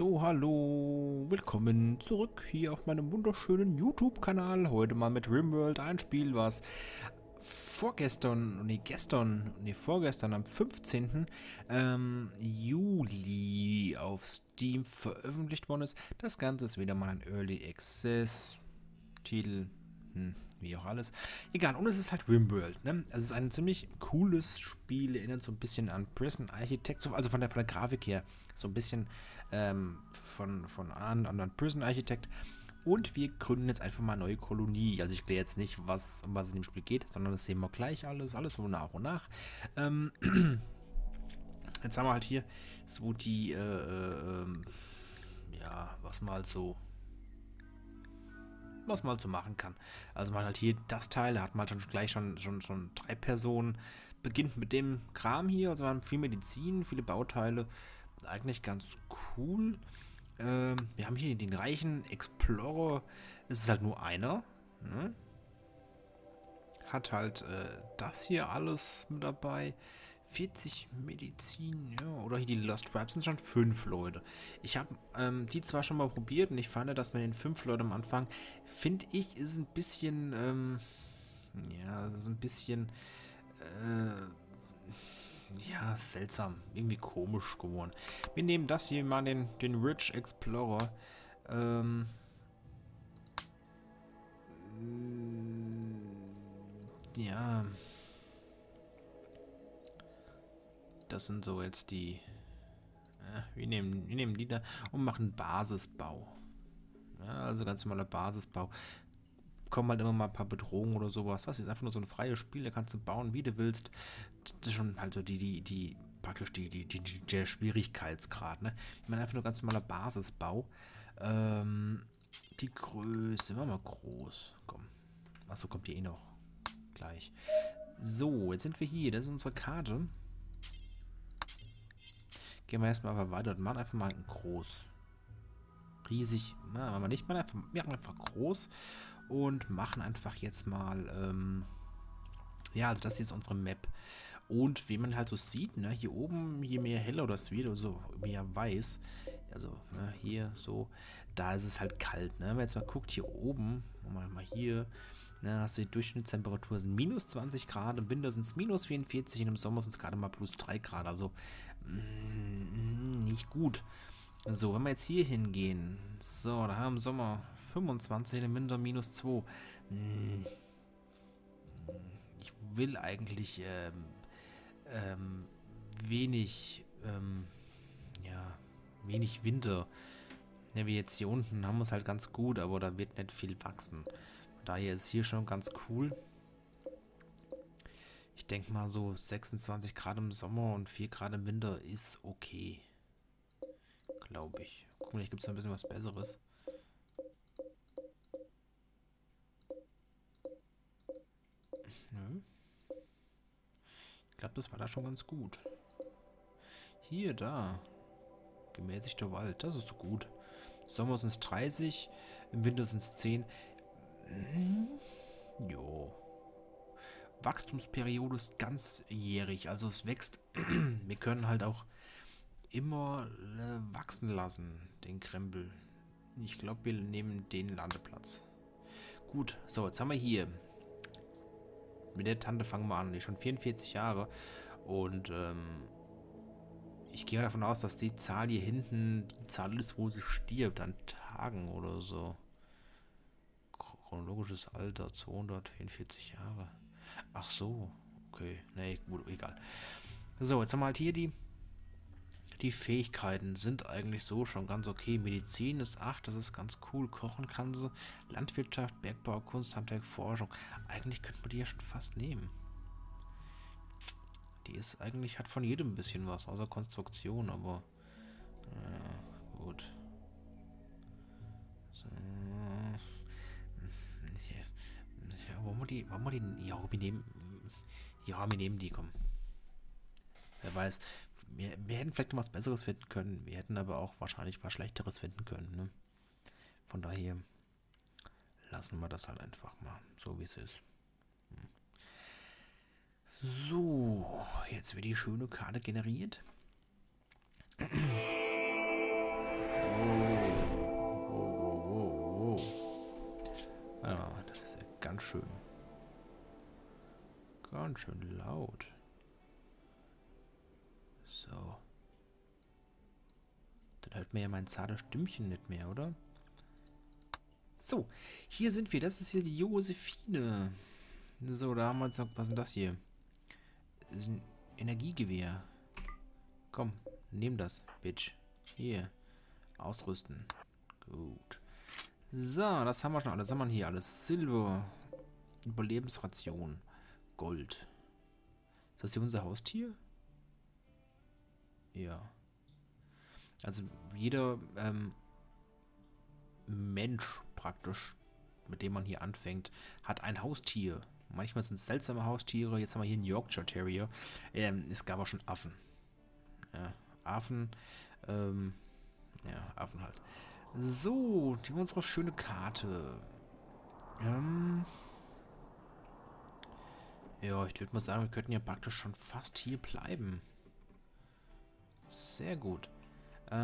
So, hallo, willkommen zurück hier auf meinem wunderschönen YouTube-Kanal. Heute mal mit RimWorld, ein Spiel, was vorgestern am 15. Juli auf Steam veröffentlicht worden ist. Das Ganze ist wieder mal ein Early Access Titel, wie auch alles. Egal, und es ist halt RimWorld, ne? Es ist ein ziemlich cooles Spiel, erinnert so ein bisschen an Prison Architect, also von der Grafik her, so ein bisschen an Prison Architect. Und wir gründen jetzt einfach mal eine neue Kolonie. Also ich erkläre jetzt nicht, um was in dem Spiel geht, sondern das sehen wir gleich alles so nach und nach. Jetzt haben wir halt hier so die, ja, was man halt so machen kann. Also man hat hier das Teil, da hat man halt schon gleich 3 Personen, beginnt mit dem Kram hier, also wir haben viel Medizin, viele Bauteile, eigentlich ganz cool. Wir haben hier den reichen Explorer, es ist halt nur einer, ne? Hat halt das hier alles mit dabei, 40 Medizin, ja, oder hier die Lost Tribes sind schon 5 Leute. Ich habe die zwar schon mal probiert und ich fand, dass man den 5 Leuten am Anfang, finde ich, ist ein bisschen, ja, ist ein bisschen, ja, seltsam, irgendwie komisch geworden. Wir nehmen das hier mal, den Rich Explorer, ja. Das sind so jetzt die... Ja, wir nehmen die da und machen Basisbau. Ja, also ganz normaler Basisbau. Kommen halt immer mal ein paar Bedrohungen oder sowas. Das ist einfach nur so ein freies Spiel, da kannst du bauen, wie du willst. Das ist schon halt so der Schwierigkeitsgrad, ne? Ich meine einfach nur ganz normaler Basisbau. Die Größe, machen wir mal groß. Komm. Achso, kommt die eh noch gleich. So, jetzt sind wir hier. Das ist unsere Karte. Gehen wir erstmal einfach weiter und machen einfach mal einen groß. Riesig. Na, machen wir nicht. Wir machen einfach groß und machen einfach jetzt mal, ja, also das hier ist unsere Map. Und wie man halt so sieht, ne, hier oben, je mehr heller das wird, also mehr weiß, also ne, hier so, da ist es halt kalt, ne? Wenn man jetzt mal guckt, hier oben, mal hier, ne, hast du die Durchschnittstemperatur sind minus 20 Grad, im Winter sind es minus 44 und im Sommer sind es gerade mal plus 3 Grad, also nicht gut. So, wenn wir jetzt hier hingehen, so, da haben wir im Sommer 25, im Winter minus 2. Ich will eigentlich wenig Winter. Ja, wie jetzt hier unten haben wir es halt ganz gut, aber da wird nicht viel wachsen. Von daher ist hier schon ganz cool. Ich denke mal so 26 Grad im Sommer und 4 Grad im Winter ist okay. Glaube ich. Guck mal, hier gibt es ein bisschen was Besseres. Hm. Ich glaube, das war da schon ganz gut. Hier, da. Gemäßigter Wald, das ist so gut. Sommer sind es 30, im Winter sind es 10. Jo. Wachstumsperiode ist ganzjährig, also es wächst. Wir können halt auch immer wachsen lassen, den Krempel. Ich glaube, wir nehmen den Landeplatz. Gut, so, jetzt haben wir hier. Mit der Tante fangen wir an. Die ist schon 44 Jahre. Und ich gehe davon aus, dass die Zahl hier hinten die Zahl ist, wo sie stirbt, an Tagen oder so. Chronologisches Alter, 244 Jahre. Ach so, okay. Nee, gut, egal. So, jetzt haben wir halt hier die... Die Fähigkeiten sind eigentlich so schon ganz okay. Medizin ist 8, das ist ganz cool. Kochen kann sie. Landwirtschaft, Bergbau, Kunst, Handwerk, Forschung. Eigentlich könnte man die ja schon fast nehmen. Die ist eigentlich, hat von jedem ein bisschen was, außer Konstruktion, aber gut. So. Ja, wollen wir die? Ja, wir nehmen die, komm. Wer weiß. Wir hätten vielleicht noch was Besseres finden können. Wir hätten aber auch wahrscheinlich was Schlechteres finden können. Ne? Von daher lassen wir das halt einfach mal so, wie es ist. So, jetzt wird die schöne Karte generiert. Ganz schön laut. So. Dann hört mir ja mein zartes Stimmchen nicht mehr, oder? So, hier sind wir. Das ist hier die Josephine. So, da haben wir uns noch... Was ist denn das hier? Das ist ein Energiegewehr. Komm, nimm das, Bitch. Hier. Ausrüsten. Gut. So, das haben wir schon alles. Was haben wir hier alles? Silber. Überlebensration. Gold. Ist das hier unser Haustier? Ja. Also jeder Mensch praktisch, mit dem man hier anfängt, hat ein Haustier. Manchmal sind es seltsame Haustiere. Jetzt haben wir hier einen Yorkshire Terrier. Es gab auch schon Affen. Ja, Affen. Ja, Affen halt. So, die haben unsere schöne Karte. Ja, ich würde mal sagen, wir könnten ja praktisch schon fast hier bleiben. Sehr gut. So,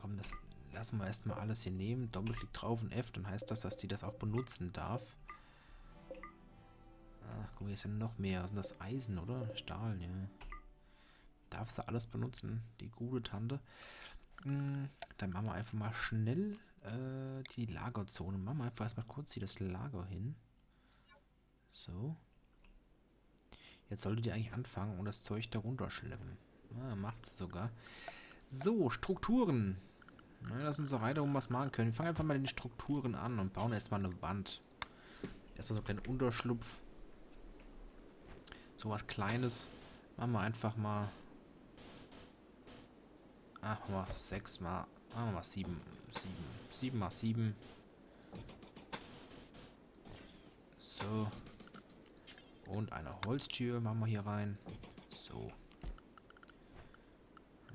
komm, das lassen wir erstmal alles hier nehmen. Doppelklick drauf und F, dann heißt das, dass die das auch benutzen darf. Ach, guck mal, hier ist ja noch mehr. Was sind das? Eisen, oder? Stahl, ja. Darf sie alles benutzen, die gute Tante. Dann machen wir einfach mal schnell die Lagerzone. Machen wir einfach erstmal kurz hier das Lager hin. So. Jetzt solltet ihr eigentlich anfangen und das Zeug da runterschleppen. Ah, macht's sogar. So, Strukturen. Na, lass uns doch weiter um was machen können. Wir fangen einfach mal in den Strukturen an und bauen erstmal eine Wand. Erstmal so einen kleinen Unterschlupf. So was Kleines. Machen wir einfach mal. Ach, mal 6 mal. Ah, mal 7. 7. 7 mal 7. So. Und eine Holztür machen wir hier rein. So.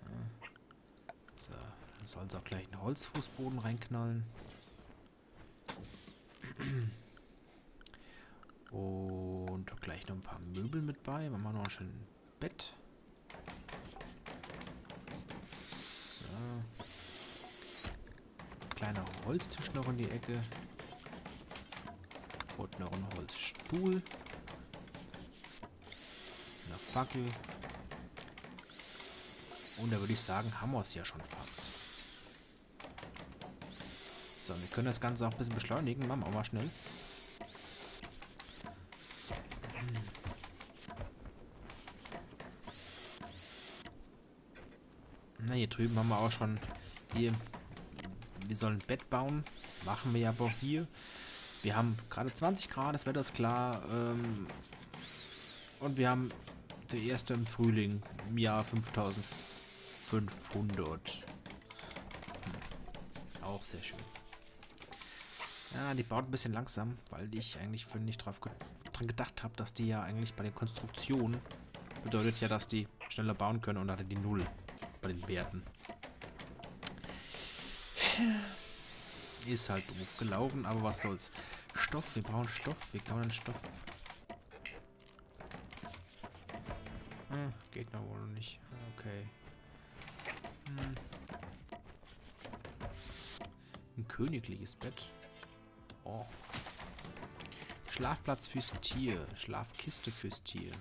Ja. So. Dann soll es auch gleich einen Holzfußboden reinknallen. Und gleich noch ein paar Möbel mit bei. Machen wir noch ein schönes Bett. So. Kleiner Holztisch noch in die Ecke. Und noch ein Holzstuhl. Eine Fackel. Und da würde ich sagen, haben wir es ja schon fast. So, wir können das Ganze auch ein bisschen beschleunigen. Machen wir auch mal schnell. Na, hier drüben haben wir auch schon... Hier, wir sollen ein Bett bauen. Machen wir ja aber hier. Wir haben gerade 20 Grad, das Wetter ist klar. Und wir haben der erste im Frühling im Jahr 5500. Auch sehr schön. Ja, die baut ein bisschen langsam, weil ich eigentlich für nicht dran gedacht habe, dass die ja eigentlich bei den Konstruktionen bedeutet ja, dass die schneller bauen können und hatte die 0 bei den Werten. Ist halt doof gelaufen, aber was soll's. Stoff, wir brauchen Stoff, wir brauchen Stoff. Hm, Gegner wohl noch nicht. Okay. Hm. Ein königliches Bett. Oh. Schlafplatz fürs Tier. Schlafkiste fürs Tier.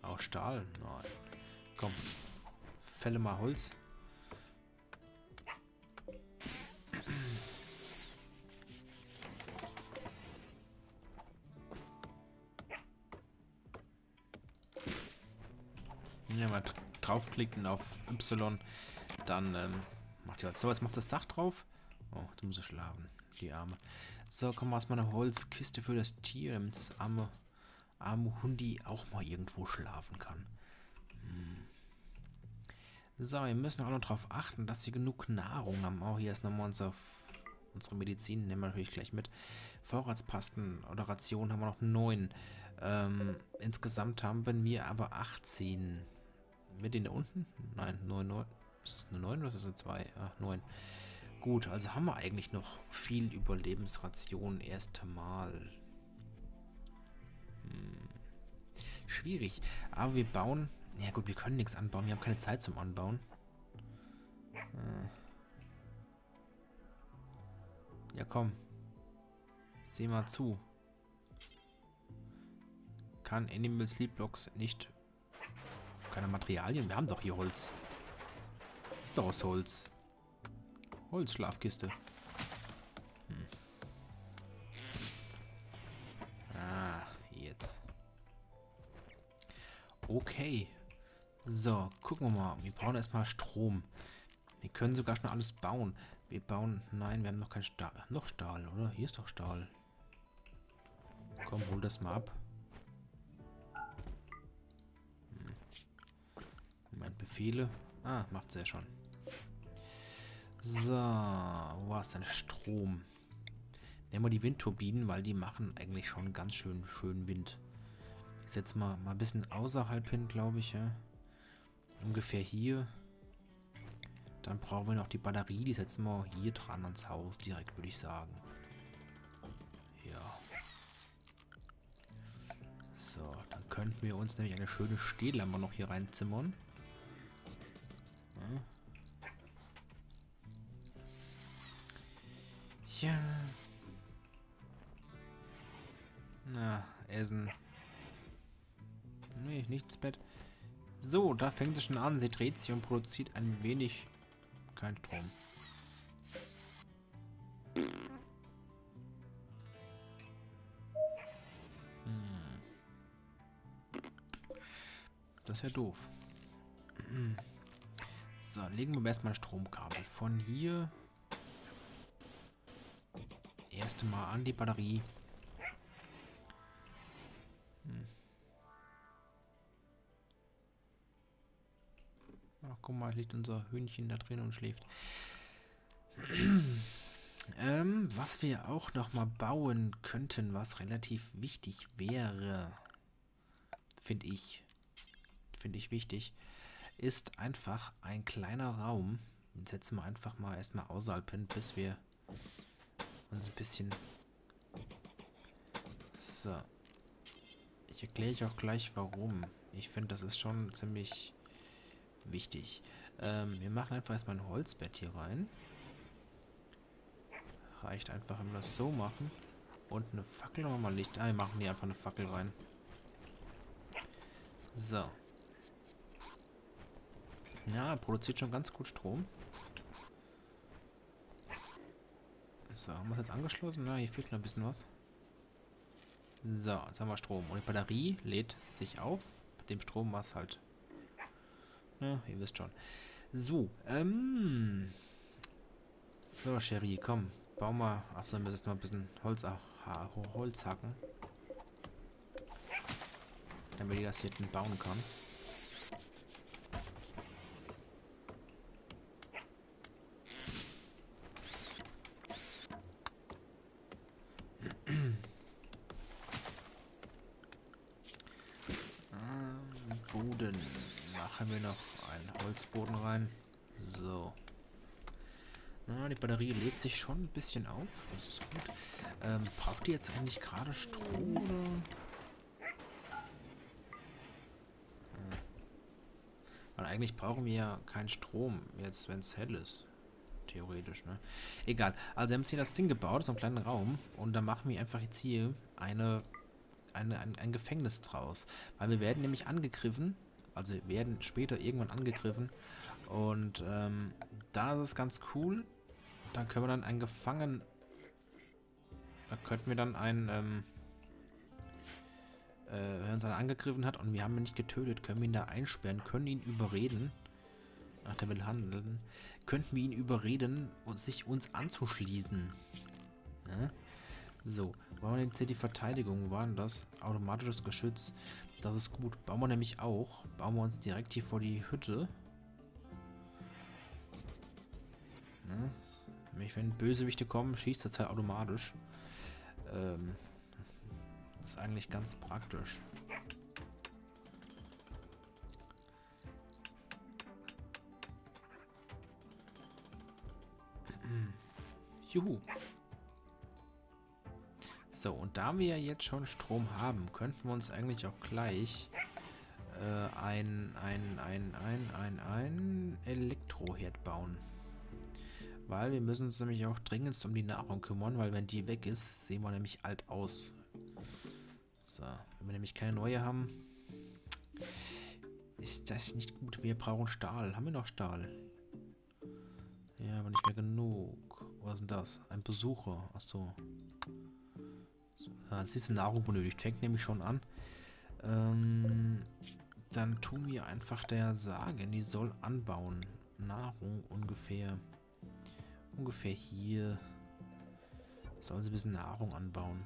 Auch Stahl? Nein. Komm. Fälle mal Holz. Wenn man draufklickt und auf Y, dann macht ihr halt so. Was macht das Dach drauf? Oh, da muss ich schlafen. Die Arme. So, komm mal aus meiner Holzkiste für das Tier, damit das arme Hundi auch mal irgendwo schlafen kann. Hm. So, wir müssen auch noch darauf achten, dass wir genug Nahrung haben. Auch hier ist nochmal unsere Medizin, nehmen wir natürlich gleich mit. Vorratspasten oder Rationen haben wir noch 9. Insgesamt haben wir aber 18. Mit denen da unten? Nein, 9, 9. Ist das eine 9 oder ist das eine 2? Ach, 9. Gut, also haben wir eigentlich noch viel Überlebensration erstmal. Hm. Schwierig. Aber wir bauen... Ja gut, wir können nichts anbauen. Wir haben keine Zeit zum Anbauen. Ja komm. Sieh mal zu. Kann Animal Sleep Blocks nicht... Keine Materialien, wir haben doch hier Holz. Ist doch aus Holz. Holzschlafkiste. Ah, jetzt. Okay. So, gucken wir mal. Wir brauchen erstmal Strom. Wir können sogar schon alles bauen. Wir bauen... Nein, wir haben noch kein Stahl. Wir haben noch Stahl, oder? Hier ist doch Stahl. Komm, hol das mal ab. Moment, Befehle. Ah, macht's ja schon. So, wo war es denn? Strom. Nehmen wir die Windturbinen, weil die machen eigentlich schon ganz schön Wind. Ich setze mal ein bisschen außerhalb hin, glaube ich. Ja. Ungefähr hier. Dann brauchen wir noch die Batterie, die setzen wir hier dran ans Haus direkt, würde ich sagen. Ja. So, dann könnten wir uns nämlich eine schöne Stehlampe noch hier reinzimmern. Ja. Ja. Na, Essen. Nee, nichts Bett. So, da fängt es schon an. Sie dreht sich und produziert ein wenig... Kein Strom. Das ist ja doof. So, legen wir erstmal ein Stromkabel. Von hier. Erst mal an die Batterie. Ach, guck mal, liegt unser Hühnchen da drin und schläft. Was wir auch noch mal bauen könnten, was relativ wichtig wäre, finde ich wichtig, ist einfach ein kleiner Raum. Den setzen wir einfach mal erstmal außerhalb hin, bis wir uns ein bisschen... So. Ich erkläre euch auch gleich, warum. Ich finde, das ist schon ziemlich... wichtig. Wir machen einfach erstmal ein Holzbett hier rein. Reicht einfach, wenn wir das so machen. Und eine Fackel haben wir nicht. Ah, wir machen hier einfach eine Fackel rein. So. Ja, produziert schon ganz gut Strom. So, haben wir das jetzt angeschlossen? Na, hier fehlt noch ein bisschen was. So, jetzt haben wir Strom. Und die Batterie lädt sich auf. Mit dem Strom war es halt... Ja, ihr wisst schon. So, So, Cherie, komm. Bau mal. Achso, wir müssen jetzt mal ein bisschen Holz hacken. Damit ich das hier hinten bauen kann. Boden. Machen wir noch einen Holzboden rein. So. Na, die Batterie lädt sich schon ein bisschen auf. Das ist gut. Braucht die jetzt eigentlich gerade Strom? Oder? Weil eigentlich brauchen wir ja keinen Strom, jetzt wenn es hell ist. Theoretisch, ne? Egal. Also wir haben jetzt hier das Ding gebaut, so einen kleinen Raum. Und dann machen wir einfach jetzt hier ein Gefängnis draus. Weil wir werden nämlich angegriffen. Also wir werden später irgendwann angegriffen. Und da ist es ganz cool. Dann können wir dann einen Gefangenen... Da könnten wir dann einen... wenn uns einer angegriffen hat und wir haben ihn nicht getötet, können wir ihn da einsperren, können ihn überreden. Ach, der will handeln. Könnten wir ihn überreden, sich uns anzuschließen. Ne? So, wollen wir jetzt hier die Verteidigung, wo war denn das? Automatisches Geschütz, das ist gut. Bauen wir nämlich auch. Bauen wir uns direkt hier vor die Hütte. Ne? Nämlich wenn Bösewichte kommen, schießt das halt automatisch. Das ist eigentlich ganz praktisch. Juhu. So, und da wir jetzt schon Strom haben, könnten wir uns eigentlich auch gleich ein Elektroherd bauen. Weil wir müssen uns nämlich auch dringendst um die Nahrung kümmern, weil wenn die weg ist, sehen wir nämlich alt aus. So, wenn wir nämlich keine neue haben, ist das nicht gut. Wir brauchen Stahl. Haben wir noch Stahl? Ja, aber nicht mehr genug. Was ist denn das? Ein Besucher. Achso. Ja, siehst du, Nahrung benötigt. Fängt nämlich schon an. Dann tun wir einfach der Sagen, die soll anbauen. Nahrung ungefähr. Ungefähr hier. Sollen sie ein bisschen Nahrung anbauen.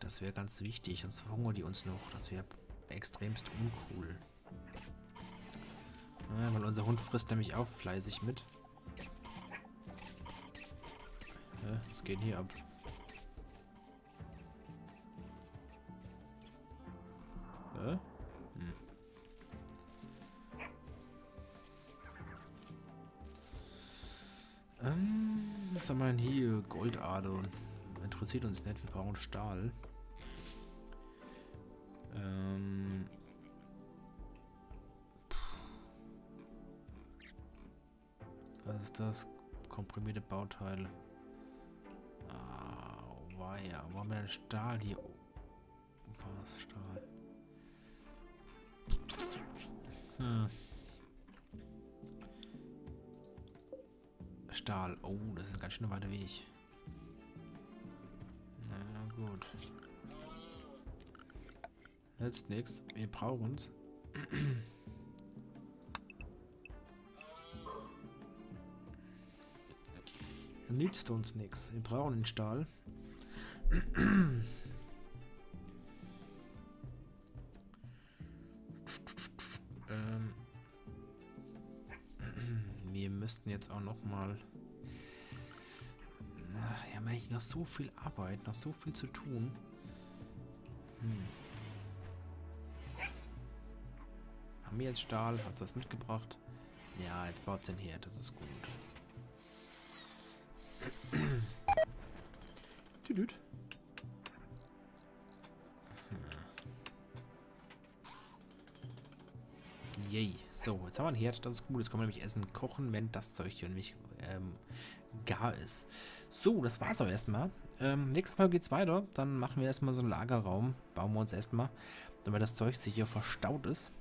Das wäre ganz wichtig, sonst verhungern die uns noch. Das wäre extremst uncool. Ja, weil unser Hund frisst nämlich auch fleißig mit. Ja, was geht hier ab? Ja? Hm. Was haben wir denn hier? Goldader. Interessiert uns nicht, wir brauchen Stahl. Was ist das? Komprimierte Bauteile. Ah, weia. Wo haben wir denn Stahl hier? Was? Stahl. Hm. Stahl. Oh, das ist ein ganz schön weiter Weg. Na gut. Jetzt nichts. Wir brauchen uns. Nützt uns nichts. Wir brauchen den Stahl. Wir müssten jetzt auch noch mal... Ach, wir haben eigentlich noch so viel Arbeit, noch so viel zu tun. Haben wir jetzt Stahl? Hat es was mitgebracht? Ja, jetzt baut es den her. Das ist gut. Tüdüt. Yay. So, jetzt haben wir einen Herd. Das ist gut. Jetzt kann man nämlich Essen kochen, wenn das Zeug hier nicht gar ist. So, das war's auch erstmal. Nächstes Mal geht's weiter. Dann machen wir erstmal so einen Lagerraum. Bauen wir uns erstmal, damit das Zeug sich hier verstaut ist.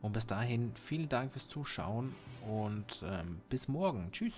Und bis dahin, vielen Dank fürs Zuschauen und bis morgen. Tschüss.